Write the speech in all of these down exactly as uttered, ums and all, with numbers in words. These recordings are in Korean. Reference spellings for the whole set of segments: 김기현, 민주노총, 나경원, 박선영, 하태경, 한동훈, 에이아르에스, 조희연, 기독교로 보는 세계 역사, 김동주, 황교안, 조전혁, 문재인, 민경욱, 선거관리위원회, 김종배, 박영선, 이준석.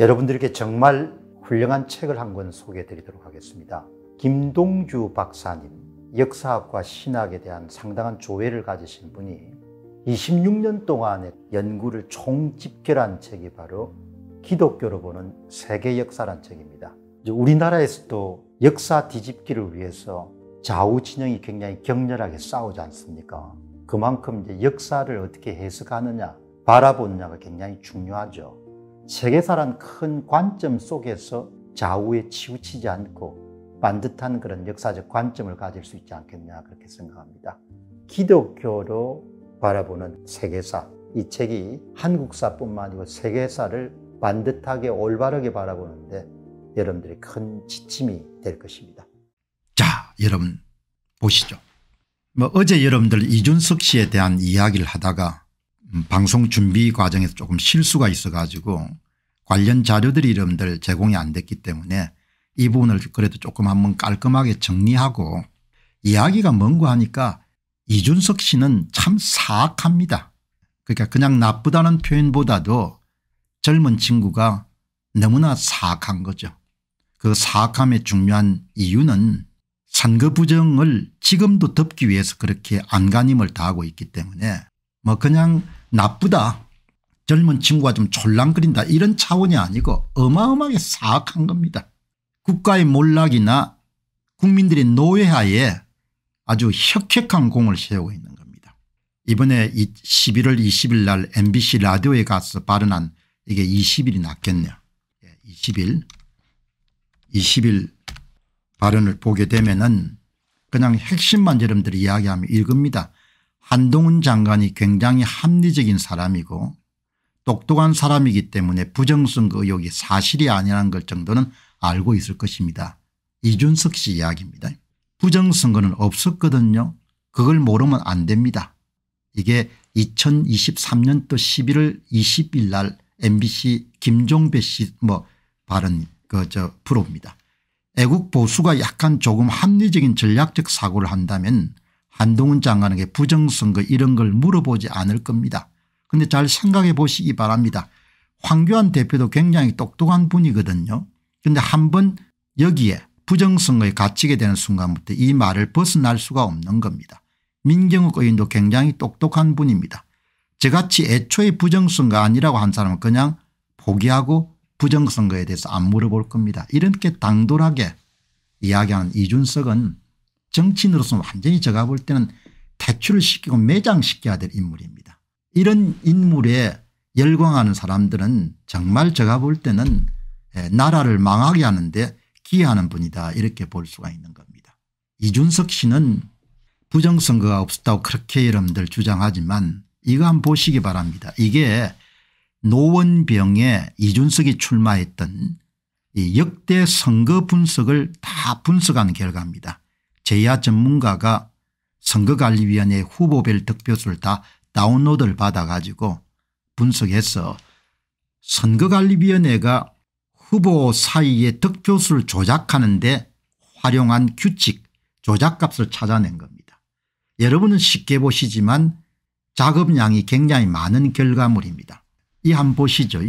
여러분들에게 정말 훌륭한 책을 한 권 소개해 드리도록 하겠습니다. 김동주 박사님, 역사학과 신학에 대한 상당한 조예를 가지신 분이 이십육 년 동안의 연구를 총집결한 책이 바로 기독교로 보는 세계 역사란 책입니다. 이제 우리나라에서도 역사 뒤집기를 위해서 좌우 진영이 굉장히 격렬하게 싸우지 않습니까? 그만큼 이제 역사를 어떻게 해석하느냐, 바라보느냐가 굉장히 중요하죠. 세계사란 큰 관점 속에서 좌우에 치우치지 않고 반듯한 그런 역사적 관점을 가질 수 있지 않겠냐, 그렇게 생각합니다. 기독교로 바라보는 세계사, 이 책이 한국사뿐만 아니고 세계사를 반듯하게 올바르게 바라보는데 여러분들이 큰 지침이 될 것입니다. 자, 여러분 보시죠. 뭐 어제 여러분들 이준석 씨에 대한 이야기를 하다가 방송 준비 과정에서 조금 실수가 있어 가지고 관련 자료들이 여러분들 제공이 안 됐기 때문에 이 부분을 그래도 조금 한번 깔끔하게 정리하고, 이야기가 뭔고 하니까 이준석 씨는 참 사악합니다. 그러니까 그냥 나쁘다는 표현보다도 젊은 친구가 너무나 사악한 거죠. 그 사악함의 중요한 이유는 선거 부정을 지금도 덮기 위해서 그렇게 안간힘을 다하고 있기 때문에 뭐 그냥 나쁘다, 젊은 친구가 좀 촐랑거린다, 이런 차원이 아니고 어마어마하게 사악한 겁니다. 국가의 몰락이나 국민들의 노예하에 아주 혁혁한 공을 세우고 있는 겁니다. 이번에 십일월 이십일 날 엠비씨 라디오에 가서 발언한 이게 이십 일이 낫겠네요. 이십 일, 이십 일 발언을 보게 되면은 그냥 핵심만 여러분들이 이야기하면 읽습니다. 한동훈 장관이 굉장히 합리적인 사람이고 똑똑한 사람이기 때문에 부정선거 의혹이 사실이 아니라는 걸 정도는 알고 있을 것입니다. 이준석 씨 이야기입니다. 부정선거는 없었거든요. 그걸 모르면 안 됩니다. 이게 이천이십삼 년도 십일월 이십일 날 엠비씨 김종배 씨 뭐 발언 그 저 프로입니다. 애국 보수가 약간 조금 합리적인 전략적 사고를 한다면 한동훈 장관에게 부정선거 이런 걸 물어보지 않을 겁니다. 그런데 잘 생각해 보시기 바랍니다. 황교안 대표도 굉장히 똑똑한 분이거든요. 그런데 한번 여기에 부정선거에 갇히게 되는 순간부터 이 말을 벗어날 수가 없는 겁니다. 민경욱 의원도 굉장히 똑똑한 분입니다. 저같이 애초에 부정선거 아니라고 한 사람은 그냥 포기하고 부정선거에 대해서 안 물어볼 겁니다. 이렇게 당돌하게 이야기하는 이준석은 정치인으로서 완전히 제가 볼 때는 퇴출을 시키고 매장시켜야 될 인물입니다. 이런 인물에 열광하는 사람들은 정말 제가 볼 때는 나라를 망하게 하는데 기여하는 분이다, 이렇게 볼 수가 있는 겁니다. 이준석 씨는 부정선거가 없었다고 그렇게 여러분들 주장하지만 이거 한번 보시기 바랍니다. 이게 노원병에 이준석이 출마했던 이 역대 선거 분석을 다 분석한 결과입니다. 제야 전문가가 선거관리위원회 후보별 득표수를 다 다운로드를 받아가지고 분석해서 선거관리위원회가 후보 사이에 득표수를 조작하는데 활용한 규칙, 조작값을 찾아낸 겁니다. 여러분은 쉽게 보시지만 작업량이 굉장히 많은 결과물입니다. 이 한번 보시죠.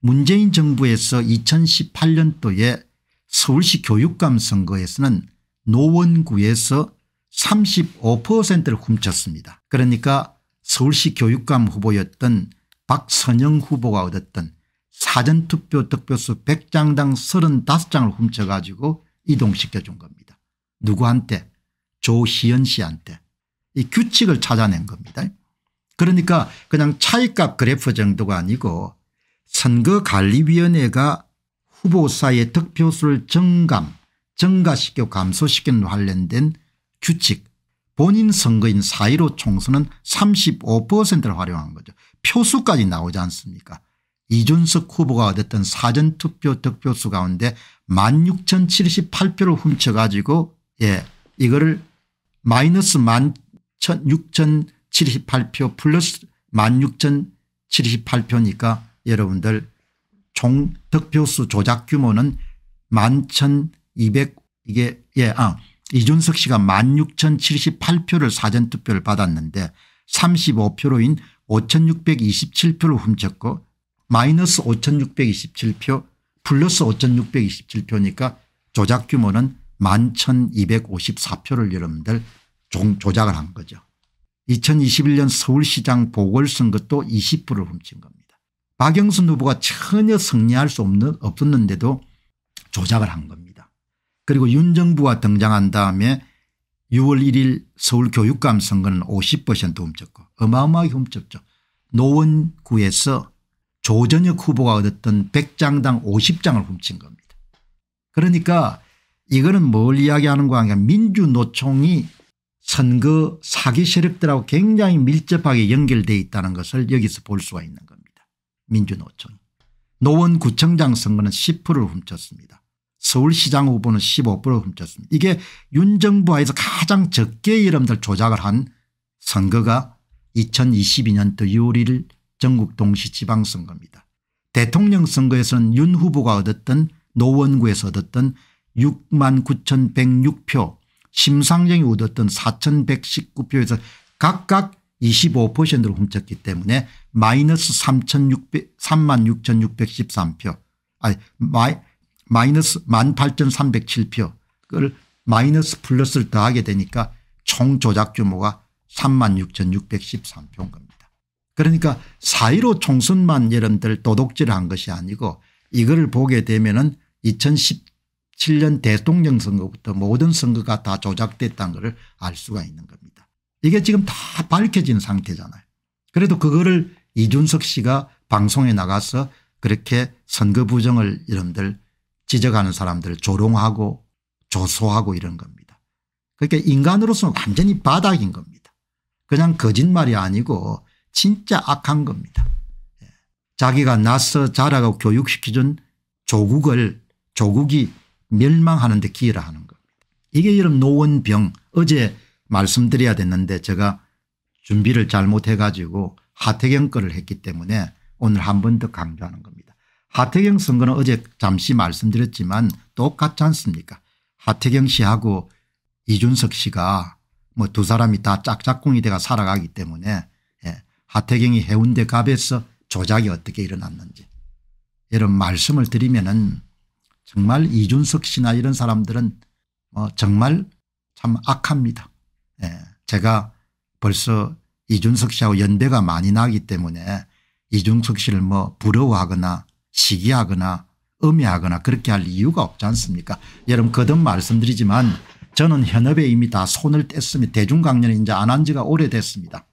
문재인 정부에서 이천십팔 년도에 서울시 교육감 선거에서는 노원구에서 삼십오 퍼센트를 훔쳤습니다. 그러니까 서울시 교육감 후보였던 박선영 후보가 얻었던 사전투표 득표수 백 장당 삼십오 장을 훔쳐가지고 이동시켜준 겁니다. 누구한테? 조희연 씨한테. 이 규칙을 찾아낸 겁니다. 그러니까 그냥 차이값 그래프 정도가 아니고 선거관리위원회가 후보 사이의 득표수를 정감, 증가시켜 감소시키는 관련된 규칙, 본인 선거인 사 일오 총선은 삼십오 퍼센트를 활용한 거죠. 표수까지 나오지 않습니까? 이준석 후보가 얻었던 사전투표 득표수 가운데 만 육천 칠십팔 표를 훔쳐가지고, 예, 이거를 마이너스 만 육천 칠십팔 표 플러스 만 육천 칠십팔 표니까 여러분들 총 득표수 조작 규모는 만 천 이백, 이게, 예, 아, 이준석 씨가 만 육천 칠십팔 표를 사전투표를 받았는데 삼십오 표로인 오천 육백 이십칠 표를 훔쳤고 마이너스 오천육백이십칠 표 플러스 오천육백이십칠 표니까 조작 규모는 만 천이백오십사 표를 여러분들 조작을 한 거죠. 이천이십일 년 서울시장 보궐선거 또 이십 퍼센트를 훔친 겁니다. 박영선 후보가 전혀 승리할 수 없는, 없었는데도 조작을 한 겁니다. 그리고 윤 정부가 등장한 다음에 유월 일 일 서울교육감 선거는 오십 퍼센트 훔쳤고 어마어마하게 훔쳤죠. 노원구에서 조전혁 후보가 얻었던 백 장당 오십 장을 훔친 겁니다. 그러니까 이거는 뭘 이야기하는가 하면 민주노총이 선거 사기 세력들하고 굉장히 밀접하게 연결되어 있다는 것을 여기서 볼 수가 있는 겁니다. 민주노총. 노원구청장 선거는 십 퍼센트를 훔쳤습니다. 서울시장 후보는 십오 퍼센트를 훔쳤습니다. 이게 윤 정부하에서 가장 적게 여러분들 조작을 한 선거가 이천이십이 년도 유월 일 일 전국 동시지방선거입니다. 대통령 선거에서는 윤 후보가 얻었던 노원구에서 얻었던 육만 구천백육 표, 심상정이 얻었던 사천백십구 표에서 각각 이십오 퍼센트를 훔쳤기 때문에 마이너스 삼만 육천육백십삼 표, 아니 마이, 마이너스 만 팔천삼백칠 표를 마이너스 플러스를 더하게 되니까 총 조작 규모가 삼만 육천육백십삼 표인 겁니다. 그러니까 사 일오 총선만 여러분들 도둑질을 한 것이 아니고 이거를 보게 되면은 이천십칠 년 대통령 선거부터 모든 선거가 다 조작됐다는 것을 알 수가 있는 겁니다. 이게 지금 다 밝혀진 상태잖아요. 그래도 그거를 이준석 씨가 방송에 나가서 그렇게 선거 부정을 여러분들 지적하는 사람들을 조롱하고 조소하고 이런 겁니다. 그러니까 인간으로서는 완전히 바닥인 겁니다. 그냥 거짓말이 아니고 진짜 악한 겁니다. 자기가 나서 자라고 교육시켜준 조국을 조국이 멸망하는 데 기여를 하는 겁니다. 이게 여러분 노원병 어제 말씀드려야 됐는데 제가 준비를 잘못해 가지고 하태경 거를 했기 때문에 오늘 한 번 더 강조하는 겁니다. 하태경 선거는 어제 잠시 말씀드렸지만 똑같지 않습니까? 하태경 씨하고 이준석 씨가 뭐 두 사람이 다 짝짝꿍이 돼가 살아가기 때문에 하태경이 해운대 갑에서 조작이 어떻게 일어났는지 이런 말씀을 드리면은 정말 이준석 씨나 이런 사람들은 뭐 정말 참 악합니다. 예. 제가 벌써 이준석 씨하고 연배가 많이 나기 때문에 이준석 씨를 뭐 부러워하거나 시기하거나 음해하거나 그렇게 할 이유가 없지 않습니까? 여러분 거듭 말씀드리지만 저는 현업에 이미 다 손을 뗐습니다. 대중강연을 이제 안 한 지가 오래됐습니다.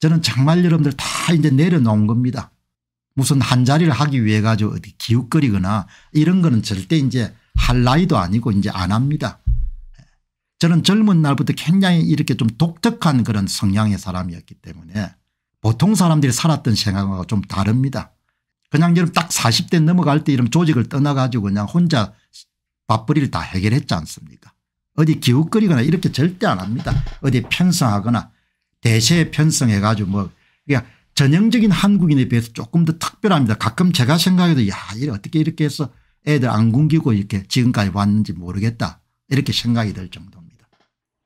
저는 정말 여러분들 다 이제 내려놓은 겁니다. 무슨 한 자리를 하기 위해 가지고 어디 기웃거리거나 이런 거는 절대 이제 할 나이도 아니고 이제 안 합니다. 저는 젊은 날부터 굉장히 이렇게 좀 독특한 그런 성향의 사람이었기 때문에 보통 사람들이 살았던 생각하고 좀 다릅니다. 그냥 여러분 딱 사십 대 넘어갈 때 이런 조직을 떠나가지고 그냥 혼자 밥벌이를 다 해결했지 않습니까? 어디 기웃거리거나 이렇게 절대 안 합니다. 어디 편성하거나. 대세에 편성해 가지고 뭐 그냥 전형적인 한국인에 비해서 조금 더 특별합니다. 가끔 제가 생각해도 야 어떻게 이렇게 해서 애들 안 굶기고 이렇게 지금까지 왔는지 모르겠다 이렇게 생각이 들 정도입니다.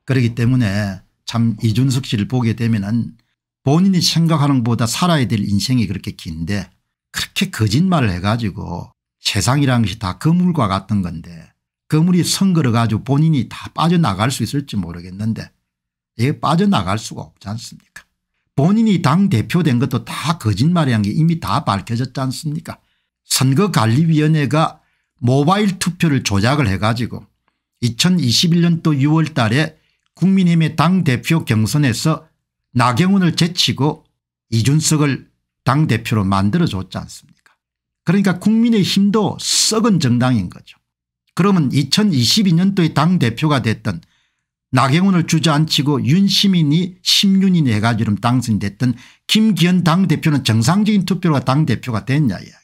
그렇기 때문에 참 이준석 씨를 보게 되면은 본인이 생각하는 것보다 살아야 될 인생이 그렇게 긴데 그렇게 거짓말을 해 가지고 세상이라는 것이 다 거물과 같은 건데 거물이 선거를 가지고 본인이 다 빠져나갈 수 있을지 모르겠는데 이게 빠져나갈 수가 없지 않습니까? 본인이 당대표 된 것도 다 거짓말이란 게 이미 다 밝혀졌지 않습니까? 선거관리위원회가 모바일 투표를 조작을 해가지고 이천이십일 년도 유월 달에 국민의힘의 당대표 경선에서 나경원을 제치고 이준석을 당대표로 만들어줬지 않습니까? 그러니까 국민의힘도 썩은 정당인 거죠. 그러면 이천이십이 년도에 당대표가 됐던 나경원을 주저앉히고 윤시민이 심윤인이 해가지고 당선됐던 김기현 당대표는 정상적인 투표로 당대표가 됐냐 이야기죠.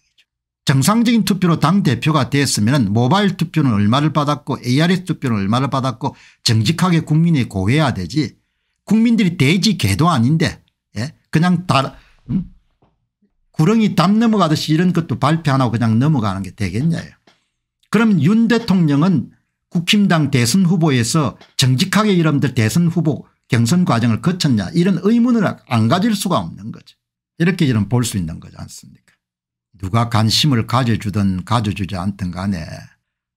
정상적인 투표로 당대표가 됐으면 모바일 투표는 얼마를 받았고 에이아르에스 투표는 얼마를 받았고 정직하게 국민에 고해야 되지 국민들이 돼지 개도 아닌데 예? 그냥 다 음? 구렁이 담 넘어가듯이 이런 것도 발표 안 하고 그냥 넘어가는 게 되겠냐요. 그럼 윤 대통령은 국힘당 대선 후보에서 정직하게 여러분들 대선 후보 경선 과정을 거쳤냐 이런 의문을 안 가질 수가 없는 거죠. 이렇게 이런 볼 수 있는 거지 않습니까? 누가 관심을 가져주든 가져주지 않든 간에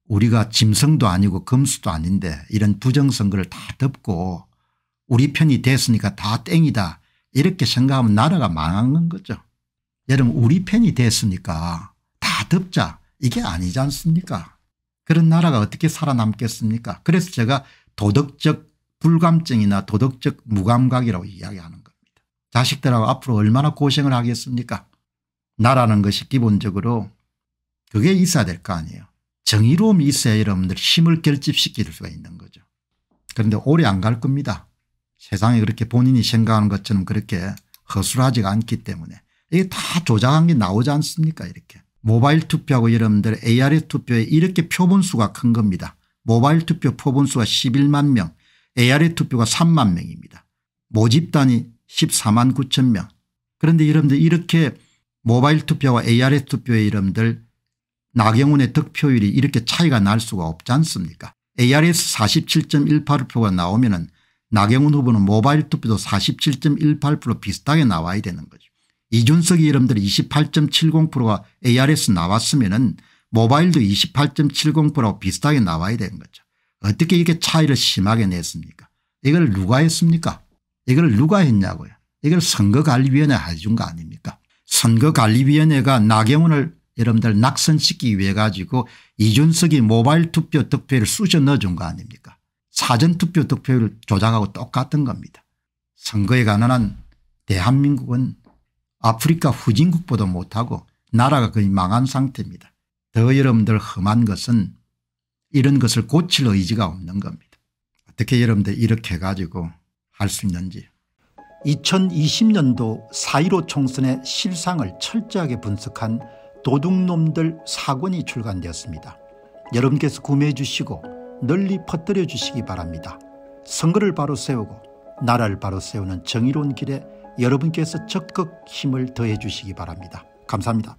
우리가 짐승도 아니고 금수도 아닌데 이런 부정선거를 다 덮고 우리 편이 됐으니까 다 땡이다 이렇게 생각하면 나라가 망하는 거죠. 여러분, 우리 편이 됐으니까 다 덮자 이게 아니지 않습니까? 그런 나라가 어떻게 살아남겠습니까? 그래서 제가 도덕적 불감증이나 도덕적 무감각이라고 이야기하는 겁니다. 자식들하고 앞으로 얼마나 고생을 하겠습니까? 나라는 것이 기본적으로 그게 있어야 될 거 아니에요. 정의로움이 있어야 여러분들 힘을 결집시킬 수가 있는 거죠. 그런데 오래 안 갈 겁니다. 세상에 그렇게 본인이 생각하는 것처럼 그렇게 허술하지가 않기 때문에 이게 다 조작한 게 나오지 않습니까? 이렇게 모바일 투표하고 여러분들 에이아르 투표에 이렇게 표본수가 큰 겁니다. 모바일 투표 표본수가 십일만 명, 에이아르 투표가 삼만 명입니다. 모집단이 십사만 구천 명. 그런데 여러분들 이렇게 모바일 투표와 에이아르 투표의 여러분들 나경원의 득표율이 이렇게 차이가 날 수가 없지 않습니까? 에이아르에서 사십칠 점 일팔 퍼센트가 나오면은 나경원 후보는 모바일 투표도 사십칠 점 일팔 퍼센트 비슷하게 나와야 되는 거죠. 이준석이 여러분들 이십팔 점 칠공 퍼센트가 에이아르에서 나왔으면은 모바일도 이십팔 점 칠공 퍼센트하고 비슷하게 나와야 되는 거죠. 어떻게 이렇게 차이를 심하게 냈습니까? 이걸 누가 했습니까? 이걸 누가 했냐고요. 이걸 선거관리위원회가 해준 거 아닙니까? 선거관리위원회가 나경원을 여러분들 낙선시키기 위해 가지고 이준석이 모바일 투표 득표율을 쑤셔 넣어준 거 아닙니까? 사전투표 득표율을 조작하고 똑같은 겁니다. 선거에 관한 한 대한민국은 아프리카 후진국보다 못하고 나라가 거의 망한 상태입니다. 더 여러분들 험한 것은 이런 것을 고칠 의지가 없는 겁니다. 어떻게 여러분들 이렇게 해가지고 할 수 있는지. 이천이십 년도 사 일오 총선의 실상을 철저하게 분석한 도둑놈들 사 권이 출간되었습니다. 여러분께서 구매해 주시고 널리 퍼뜨려 주시기 바랍니다. 선거를 바로 세우고 나라를 바로 세우는 정의로운 길에 여러분께서 적극 힘을 더해 주시기 바랍니다. 감사합니다.